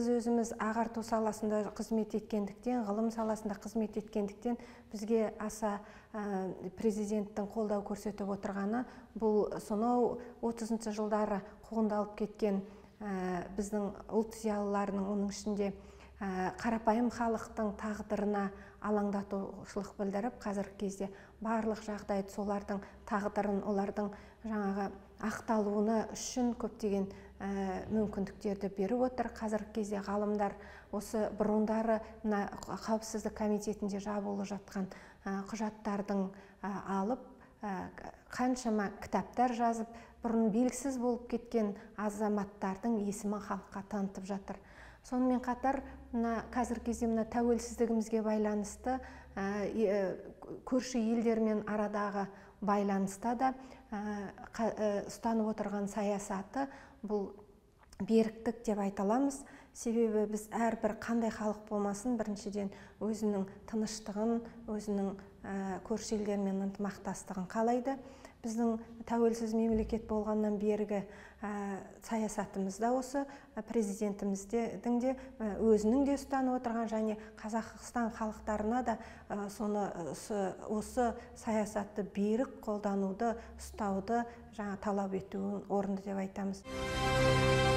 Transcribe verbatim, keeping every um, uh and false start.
Біз өзіміз ағарту саласында қызмет еткендіктен, ғылым саласында қызмет еткендіктен бізге аса президенттің қолдау көрсетіп отырғаны бұл сонау отызыншы жылдары қуғындалып кеткен біздің ұлт зиялыларының, оның ішінде қарапайым халықтың тағдырына алаңдатушылық білдіріп, қазіргі кезде барлық жағдайды солардың тағдырын, олардың жаңағы ақталуына үшін көптеген мүмкіндіктерді беріп отыр. Қазіргі кезде ғалымдар осы бұрындары қауіпсіздік комитетінде жабулы жатқан құжаттардың алып, қаншама кітаптар жазып, бұрын белгісіз болып кеткен азаматтардың есімін халыққа танытып жатыр. Сонымен қатар, қазір кезде мына тәуелсіздігімізге байланысты көрші елдермен арадағы байланыста да ұстанып отырған саясаты бұл беріктік деп айта аламыз. Себебі біз әрбір қандай халық болмасын, біріншіден өзінің тыныштығын, өзінің көрші елдермен ынтымақтастығын қалайды. Біздің тәуелсіз мемлекет болғаннан бергі саясатымызда осы, президентіміздің де өзінің де ұстанып отырған, және Қазақстан халықтарына да соны осы саясатты берік қолдануды, ұстауды жаңа талап етуін орынды деп айтамыз.